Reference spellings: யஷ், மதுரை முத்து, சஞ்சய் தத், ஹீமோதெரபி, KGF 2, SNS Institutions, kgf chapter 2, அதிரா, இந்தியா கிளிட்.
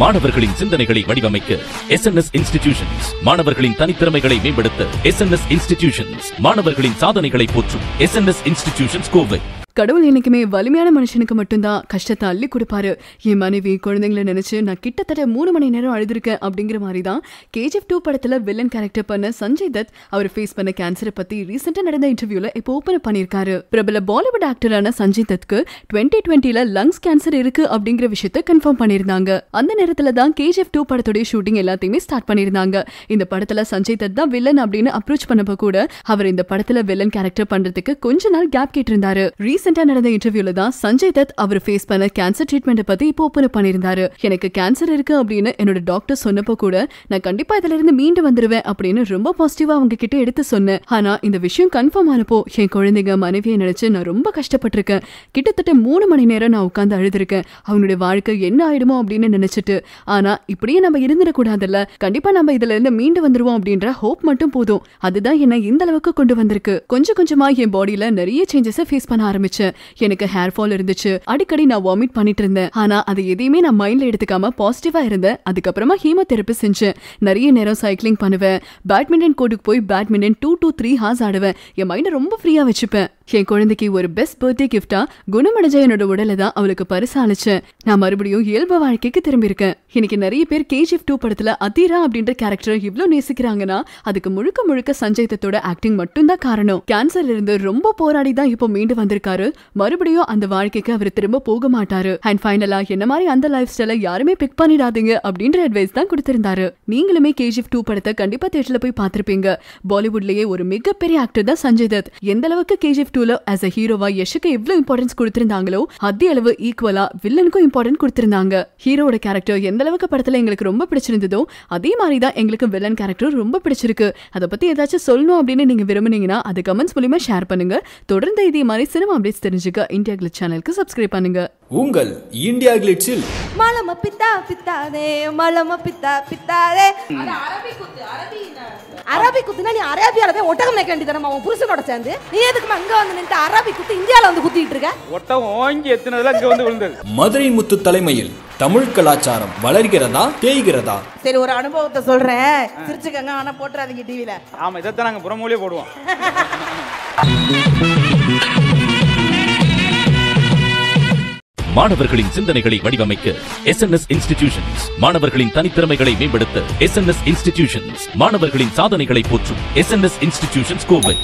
மாணவர்களின் சிந்தனைகளை வடிவமைக்க SNS Institutions, மாணவர்களின் தனித்திறமைகளை மேம்படுத்த SNS Institutions, மாணவர்களின் சாதனைகளை போற்றும் SNS Institutions கோவை. கடவுள் எனக்குமே வலிமையான மனுஷனுக்கு மட்டும்தான் கஷ்டத்தை அள்ளி கொடுப்பாரு. என் மனைவி குழந்தைங்களை நினைச்சு நான் கிட்டத்தட்ட 3 மணி நேரம் அழுதுருக்கேன் அப்படிங்கிற மாதிரி தான் KGF 2 படத்தில் வில்லன் கேரக்டர் பண்ண சஞ்சய் தத் அவர் ஃபேஸ் பண்ண கேன்சரை பற்றி ரீசெண்டாக நடந்த இன்டர்வியூவில் இப்போ ஓப்பன் பண்ணியிருக்காரு. பிரபல பாலிவுட் ஆக்டரான சஞ்சய் தத்க்கு 2020ல் லங்ஸ் கேன்சர் இருக்கு அப்படிங்கிற விஷயத்தை கன்ஃபார்ம் பண்ணியிருந்தாங்க. அந்த நேரத்தில் தான் KGF 2 படத்துடைய ஷூட்டிங் எல்லாத்தையுமே ஸ்டார்ட் பண்ணியிருந்தாங்க. இந்த படத்தில் சஞ்சய் தத் தான் வில்லன் அப்படின்னு அப்ரோச் பண்ணப்போ கூட அவர் இந்த படத்தில் வில்லன் கேரக்டர் பண்ணுறதுக்கு கொஞ்ச நாள் கேப் கேட்டிருந்தாரு. ரீசெண்டா நடந்த இன்டர்வியூல தான் சஞ்சய் தத் அவர் ஃபேஸ் பண்ண கேன்சர் ட்ரீட்மெண்ட் பத்தி இப்போ ஓப்பன் பண்ணியிருந்தாரு. எனக்கு கேன்சர் இருக்கு அப்படின்னு என்னோட டாக்டர் சொன்னப்போ கூட நான் கண்டிப்பா இதுல இருந்து மீண்டு வந்துருவேன் அப்படின்னு ரொம்ப பாசிட்டிவா அவங்க கிட்ட எடுத்து சொன்னேன். ஆனா இந்த விஷயம் கன்ஃபார்ம் ஆனப்போ என் குழந்தைங்க மனைவியை நினைச்சு நான் ரொம்ப கஷ்டப்பட்டிருக்கேன். கிட்டத்தட்ட 3 மணி நேரம் நான் உட்காந்து அழுதுருக்கேன். அவங்களுடைய வாழ்க்கை என்ன ஆயிடுமோ அப்படின்னு நினைச்சிட்டு. ஆனா இப்படியே நம்ம இருந்துடக்கூடாதுல்ல, கண்டிப்பா நம்ம இதுல இருந்து மீண்டு வந்துருவோம் அப்படின்ற ஹோப் மட்டும் போதும். அதுதான் என்ன இந்த அளவுக்கு கொண்டு வந்திருக்கு. கொஞ்சம் கொஞ்சமா என் பாடியில நிறைய சேஞ்சஸை ஃபேஸ் பண்ண ஆரம்பிச்சு. எனக்கு ஹேர் ஃபால் இருந்துச்சு, அடிக்கடி நான் வாமிட் பண்ணிட்டு இருந்தேன். ஆனா அது எதையுமே நான் மைண்ட்ல எடுத்துக்காம பாசிட்டிவா இருந்தேன். அதுக்கப்புறமா ஹீமோதெரபி செஞ்சேன், நிறைய நேரம் சைக்கிளிங் பண்ணுவேன், பேட்மிண்டன் கோர்ட்டுக்கு போய் பேட்மிண்டன் 2 to 3 hours ஆடுவேன். என் மைண்டை ரொம்ப ஃப்ரீயா வச்சுப்பேன். என் குழந்தைக்கு ஒரு பெஸ்ட் பர்த்டே கிஃப்டா குணமடைஞ்ச என்னோட உடலை தான் அவளுக்கு பரிசு அளிச்சேன். நான் மறுபடியும் இயல்பு வாழ்க்கைக்கு திரும்பியிருக்கேன். இன்னைக்கு நிறைய பேர் KGF 2 படத்துல அதிரா அப்படின்ற கேரக்டரை இவ்வளவு நேசிக்கிறாங்கன்னா அதுக்கு முழுக்க முழுக்க சஞ்சய் தத்தோட ஆக்டிங் மட்டும் தான் காரணம். கேன்சர்ல இருந்து ரொம்ப போராடி தான் இப்போ மீண்டு வந்திருக்காரு. மறுபடியும் அந்த வாழ்க்கைக்கு அவர் திரும்ப போக மாட்டாரு. அண்ட் ஃபைனலா என்ன மாதிரி அந்த லைஃப் ஸ்டைலை யாருமே பிக் பண்ணிடாதீங்க அப்படின்ற அட்வைஸ் தான் கொடுத்திருந்தாரு. நீங்களுமே KGF 2 படத்தை கண்டிப்பா தியேட்டர்ல போய் பார்த்திருப்பீங்க. பாலிவுட்லயே ஒரு மிகப்பெரிய ஆக்டர் தான் சஞ்சய் தத். எந்த அளவுக்கு KGF 2ல as a ஹீரோவா யஷுக்கு எவ்வளவு இம்பார்ட்டன்ஸ் கொடுத்திருந்தாங்களோ அதே அளவு ஈக்குவலா வில்லனுக்கும் இம்பார்ட்டன்ட் கொடுத்திருந்தாங்க. ஹீரோட கேரக்டர் எந்த அளவுக்கு படத்துல எங்களுக்கு ரொம்ப பிடிச்சிருந்ததோ அதே மாதிரி தான் எங்களுக்கு வில்லன் கேரக்டர் ரொம்ப பிடிச்சிருக்கு. அதை பத்தி ஏதாச்சும் சொல்லணும் அப்படின்னு நீங்க விரும்புனீங்கன்னா அது கமெண்ட்ஸ் மூலமா ஷேர் பண்ணுங்க. தொடர்ந்து இதே மாதிரி சினிமா தெரிஞ்சுக்க இந்தியா கிளிட் சேனலுக்கு சப்ஸ்கிரைப் பண்ணுங்க. உங்கள் இந்தியா கிளிட்ஸில் மலம பித்தா பித்தாதே மலம பித்தா பித்தாதே. அது அரபி குத்து. அரபி குத்துனா நீ அரேபியால போய் ஒட்டகம் மேய்க்க வேண்டியதானே உன் புருஷனோட சேர்ந்து. நீ எதுக்கு அங்க வந்து நின்னு அரபி குத்து இந்தியால வந்து குத்திட்டு இருக்க? ஒட்டகம் ஓங்கி எத்துனதுல அங்க வந்து விழுந்தது. மதுரை முத்து தலைமையில் தமிழ் கலாச்சாரம் வளர்கிறதா தேய்கிறதா? சரி, ஒரு அனுபவத்தை சொல்றேன், சிரிச்சுக்கங்க, ஆனா போட்றாதீங்க டிவில. ஆமா, இதத்தான் நாங்க புறமொழியே போடுவோம். மாணவர்களின் சிந்தனைகளை வடிவமைக்க SNS Institutions, மாணவர்களின் தனித்திறமைகளை மேம்படுத்த SNS Institutions, மாணவர்களின் சாதனைகளை போற்றும் SNS Institutions கோவை.